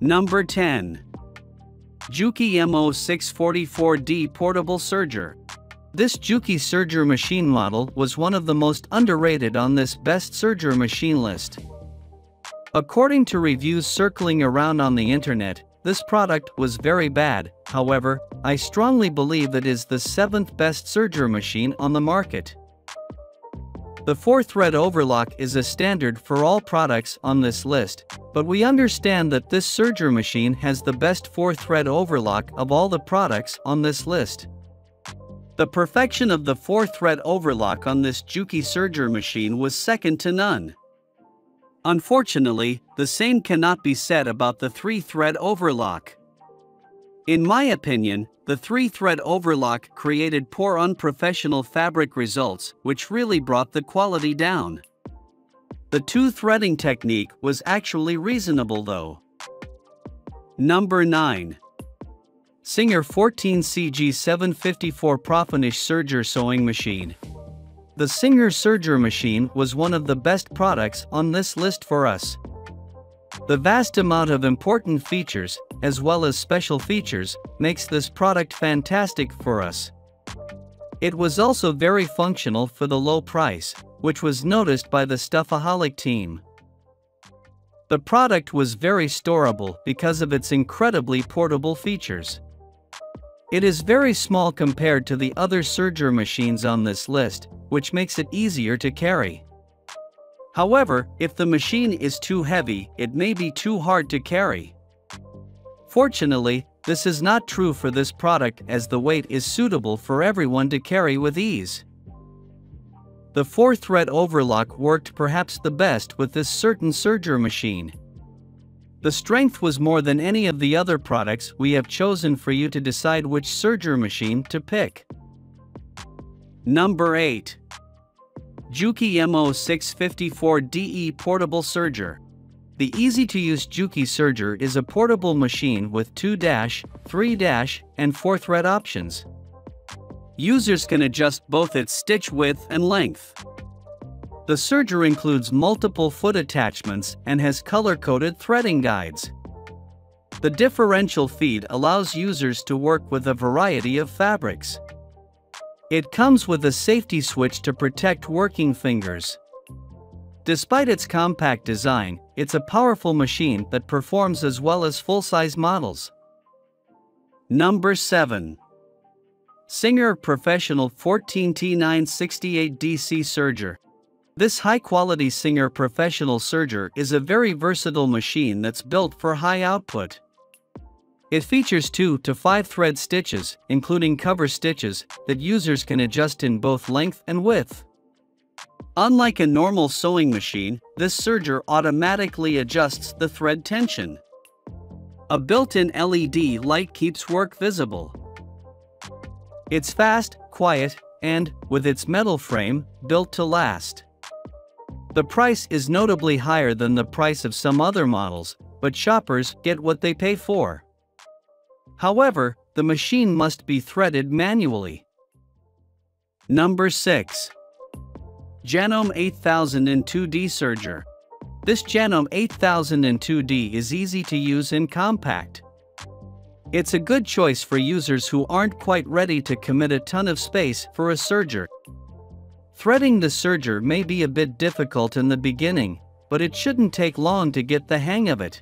Number 10. Juki MO644D Portable Serger. This Juki serger machine model was one of the most underrated on this best serger machine list. According to reviews circling around on the internet, this product was very bad. However, I strongly believe it is the 7th best serger machine on the market. The 4-thread overlock is a standard for all products on this list, but we understand that this serger machine has the best 4-thread overlock of all the products on this list. The perfection of the 4-thread overlock on this Juki serger machine was second to none. Unfortunately, the same cannot be said about the 3-thread overlock. In my opinion, the 3-thread overlock created poor unprofessional fabric results, which really brought the quality down. The 2-threading technique was actually reasonable though. Number 9. Singer 14CG754 Profinish Serger Sewing Machine. The Singer serger machine was one of the best products on this list for us. The vast amount of important features, as well as special features, makes this product fantastic for us. It was also very functional for the low price, which was noticed by the Stuffaholic team. The product was very storable because of its incredibly portable features. It is very small compared to the other serger machines on this list, which makes it easier to carry. However, if the machine is too heavy, it may be too hard to carry. Fortunately, this is not true for this product as the weight is suitable for everyone to carry with ease. The 4-thread overlock worked perhaps the best with this certain serger machine. The strength was more than any of the other products we have chosen for you to decide which serger machine to pick. Number 8. Juki MO654DE Portable Serger. The easy-to-use Juki serger is a portable machine with 2-, 3-, and 4-thread options. Users can adjust both its stitch width and length. The serger includes multiple foot attachments and has color-coded threading guides. The differential feed allows users to work with a variety of fabrics. It comes with a safety switch to protect working fingers. Despite its compact design, it's a powerful machine that performs as well as full-size models. Number 7. Singer Professional 14 T968 DC Serger. This high-quality Singer Professional serger is a very versatile machine that's built for high output. It features 2 to 5-thread stitches, including cover stitches, that users can adjust in both length and width. Unlike a normal sewing machine, this serger automatically adjusts the thread tension. A built-in LED light keeps work visible. It's fast, quiet, and, with its metal frame, built to last. The price is notably higher than the price of some other models, but shoppers get what they pay for. However, the machine must be threaded manually. Number 6. Janome 8002D Serger. This Janome 8002D is easy to use and compact. It's a good choice for users who aren't quite ready to commit a ton of space for a serger. Threading the serger may be a bit difficult in the beginning, but it shouldn't take long to get the hang of it.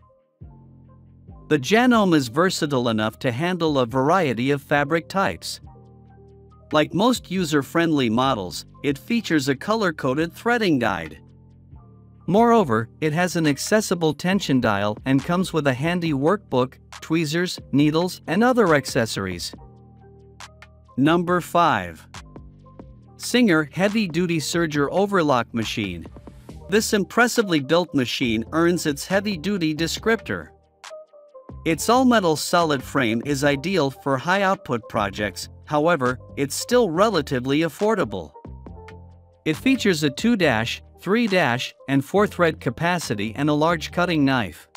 The Janome is versatile enough to handle a variety of fabric types. Like most user-friendly models, it features a color-coded threading guide. Moreover, it has an accessible tension dial and comes with a handy workbook, tweezers, needles, and other accessories. Number 5. Singer heavy-duty serger overlock machine. This impressively built machine earns its heavy-duty descriptor. Its all-metal solid frame is ideal for high-output projects, however, it's still relatively affordable. It features a 2-, 3-, and 4-thread capacity and a large cutting knife.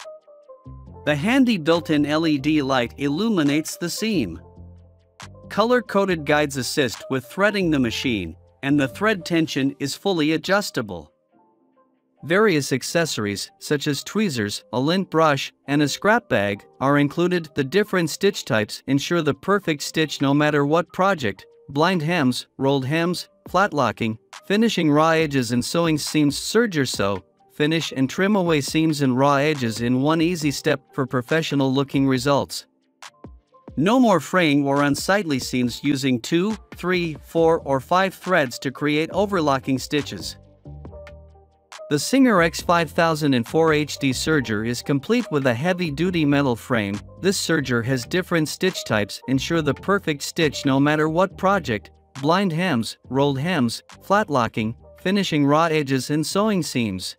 The handy built-in LED light illuminates the seam. Color-coded guides assist with threading the machine, and the thread tension is fully adjustable. Various accessories, such as tweezers, a lint brush, and a scrap bag, are included. The different stitch types ensure the perfect stitch no matter what project: blind hems, rolled hems, flatlocking, finishing raw edges and sewing seams. Serger sew, finish and trim away seams and raw edges in one easy step for professional looking results. No more fraying or unsightly seams using 2, 3, 4 or 5 threads to create overlocking stitches. The Singer X5004 HD serger is complete with a heavy-duty metal frame. This serger has different stitch types ensure the perfect stitch no matter what project: blind hems, rolled hems, flatlocking, finishing raw edges and sewing seams.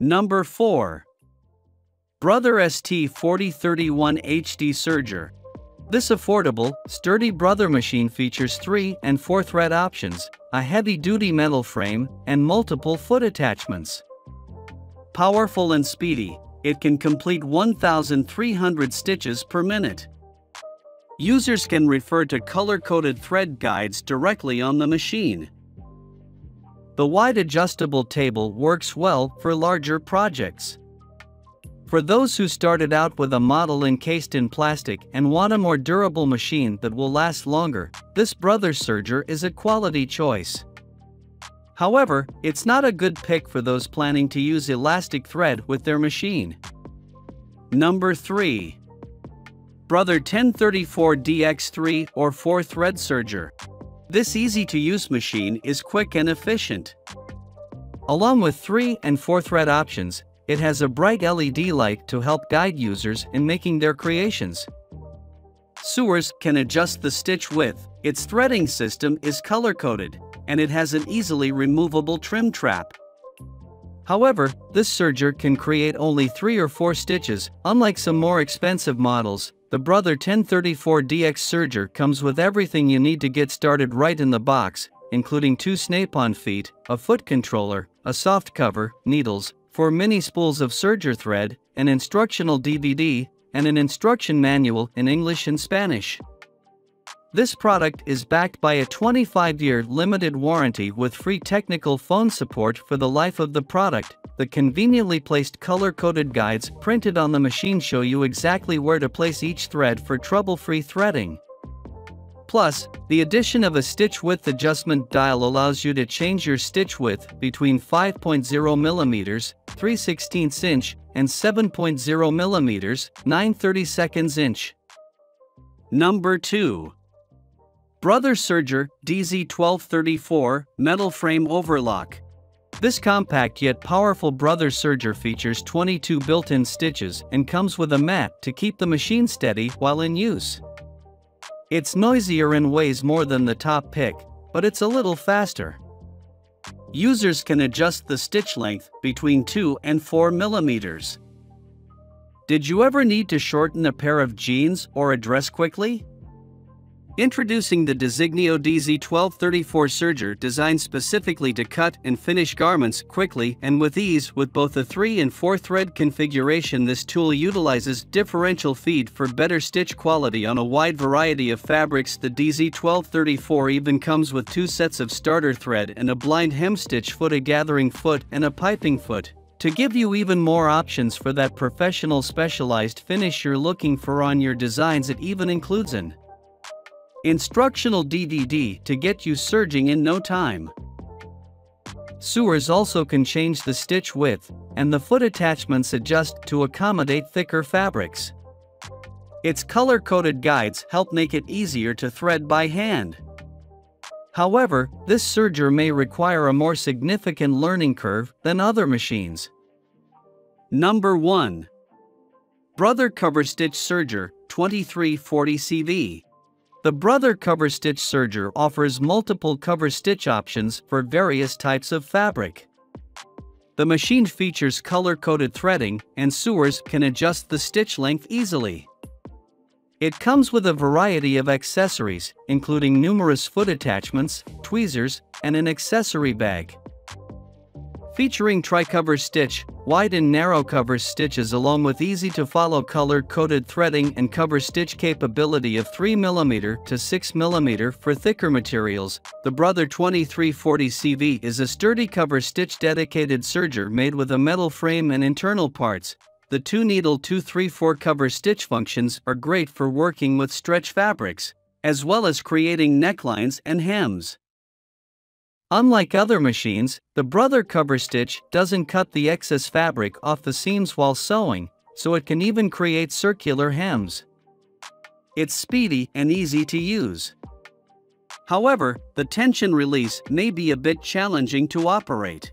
Number 4. Brother ST4031 HD serger. This affordable, sturdy Brother machine features 3 and 4 thread options, a heavy-duty metal frame, and multiple foot attachments. Powerful and speedy, it can complete 1,300 stitches per minute. Users can refer to color-coded thread guides directly on the machine. The wide adjustable table works well for larger projects. For those who started out with a model encased in plastic and want a more durable machine that will last longer, this Brother serger is a quality choice. However, it's not a good pick for those planning to use elastic thread with their machine. Number 3. Brother 1034 DX3 or 4-thread serger. This easy-to-use machine is quick and efficient. Along with 3 and 4-thread options, it has a bright LED light to help guide users in making their creations. Sewers can adjust the stitch width, its threading system is color-coded, and it has an easily removable trim trap. However, this serger can create only 3 or 4 stitches. Unlike some more expensive models, the Brother 1034 DX serger comes with everything you need to get started right in the box, including 2 snap-on feet, a foot controller, a soft cover, needles, 4 mini spools of serger thread, an instructional DVD, and an instruction manual in English and Spanish. This product is backed by a 25-year limited warranty with free technical phone support for the life of the product. The conveniently placed color-coded guides printed on the machine show you exactly where to place each thread for trouble-free threading. Plus, the addition of a stitch width adjustment dial allows you to change your stitch width between 5.0 mm, 3/16 inch, and 7.0 mm, 9/32 inch. Number 2. Brother serger DZ1234 metal frame overlock. This compact yet powerful Brother serger features 22 built-in stitches and comes with a mat to keep the machine steady while in use. It's noisier and weighs more than the top pick, but it's a little faster. Users can adjust the stitch length between 2 and 4 millimeters. Did you ever need to shorten a pair of jeans or a dress quickly? Introducing the Brother DZ1234 serger, designed specifically to cut and finish garments quickly and with ease with both a 3 and 4 thread configuration. This tool utilizes differential feed for better stitch quality on a wide variety of fabrics. The DZ1234 even comes with 2 sets of starter thread and a blind hem stitch foot, a gathering foot, and a piping foot, to give you even more options for that professional specialized finish you're looking for on your designs. It even includes an instructional DVD to get you serging in no time. Sewers also can change the stitch width, and the foot attachments adjust to accommodate thicker fabrics. Its color-coded guides help make it easier to thread by hand. However, this serger may require a more significant learning curve than other machines. Number 1. Brother cover stitch serger 2340 CV. The Brother Cover Stitch Serger offers multiple cover stitch options for various types of fabric. The machine features color-coded threading, and sewers can adjust the stitch length easily. It comes with a variety of accessories, including numerous foot attachments, tweezers, and an accessory bag. Featuring tri-cover stitch, wide and narrow cover stitches along with easy-to-follow color-coded threading and cover stitch capability of 3mm to 6mm for thicker materials, the Brother 2340 CV is a sturdy cover stitch dedicated serger made with a metal frame and internal parts. The 2-needle 2-3-4 cover stitch functions are great for working with stretch fabrics, as well as creating necklines and hems. Unlike other machines, the Brother Cover Stitch doesn't cut the excess fabric off the seams while sewing, so it can even create circular hems. It's speedy and easy to use. However, the tension release may be a bit challenging to operate.